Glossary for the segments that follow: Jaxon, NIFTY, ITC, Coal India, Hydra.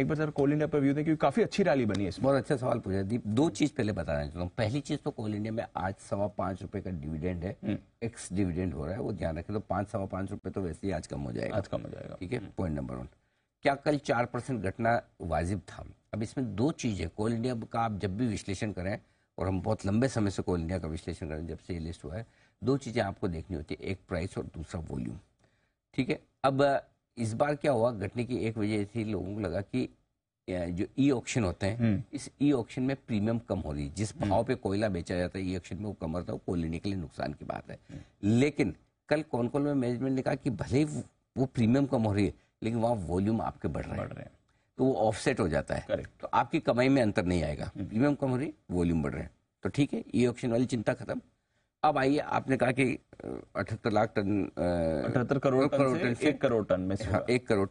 एक बार sir Coal India पर व्यू दें क्योंकि काफी अच्छी रैली बनी है। बहुत अच्छा सवाल पूछा दीप। दो चीज पहले बताना चाहता हूँ। पहली चीज तो कोल इंडिया में आज 5.25 रुपए का डिविडेंड है, एक्स डिविडेंड हो रहा है, वो ध्यान रखें। तो 5.25 रुपए तो वैसे ही आज कम हो जाएगा, आज कम हो जाएगा, ठीक है। पॉइंट नंबर वन, क्या कल 4% घटना वाजिब था? अब इसमें दो चीज है। कोल इंडिया का आप जब भी विश्लेषण करें, और हम बहुत लंबे समय से कोल इंडिया का विश्लेषण करें जब से ये लिस्ट हुआ है, दो चीजें आपको देखनी होती है, एक प्राइस और दूसरा वॉल्यूम, ठीक है। अब इस बार क्या हुआ, घटने की एक वजह थी, लोगों को लगा कि जो ई ऑक्शन होते हैं, इस ई ऑक्शन में प्रीमियम कम हो रही है। जिस भाव पे कोयला बेचा जाता है ई ऑक्शन में वो कम होता है, वो कोल इंडिया के लिए नुकसान की बात है। लेकिन कल कॉनकॉल में मैनेजमेंट ने कहा कि भले वो प्रीमियम कम हो रही है, लेकिन वहाँ वॉल्यूम आपके बढ़ रहे हैं तो वो ऑफसेट हो जाता है। तो आपकी कमाई में अंतर नहीं आएगा, प्रीमियम कम हो रही, वॉल्यूम बढ़ रहे हैं, तो ठीक है, ई ऑक्शन वाली चिंता खत्म। अब आइए, आपने कहा कि 1 करोड़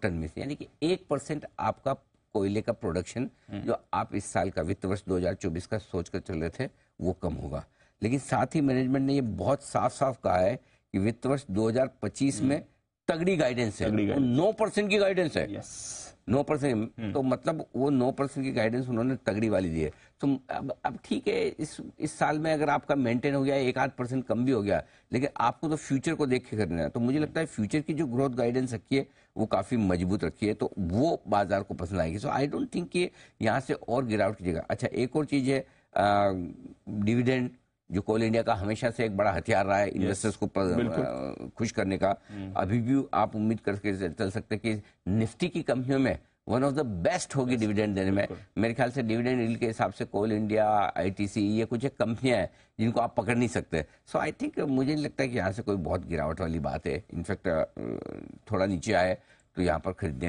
टन में से यानी कि 1% आपका कोयले का प्रोडक्शन जो आप इस साल का वित्त वर्ष 2024 का सोचकर चल रहे थे वो कम होगा। लेकिन साथ ही मैनेजमेंट ने ये बहुत साफ कहा है कि वित्त वर्ष 2025 में तगड़ी गाइडेंस है, 9% की गाइडेंस है, 9%। तो मतलब वो 9% की गाइडेंस उन्होंने तगड़ी वाली दी है। तो अब ठीक है, इस साल में अगर आपका मेंटेन हो गया, 1-8% कम भी हो गया, लेकिन आपको तो फ्यूचर को देख के करना है। तो मुझे लगता है फ्यूचर की जो ग्रोथ गाइडेंस रखी है वो काफ़ी मजबूत रखी है, तो वो बाजार को पसंद आएगी। सो आई डोंट थिंक कि यहाँ से और गिरावट की जगह। अच्छा, एक और चीज़ है, डिविडेंड जो कोल इंडिया का हमेशा से एक बड़ा हथियार रहा है इन्वेस्टर्स को खुश करने का, अभी भी आप उम्मीद करके चल सकते हैं कि निफ्टी की कंपनियों में वन ऑफ द बेस्ट होगी डिविडेंड देने में। मेरे ख्याल से डिविडेंड डील के हिसाब से कोल इंडिया, ITC, ये कुछ एक कंपनियां हैं जिनको आप पकड़ नहीं सकते। सो आई थिंक, मुझे नहीं लगता कि यहाँ से कोई बहुत गिरावट वाली बात है। इनफैक्ट थोड़ा नीचे आए तो यहाँ पर खरीदने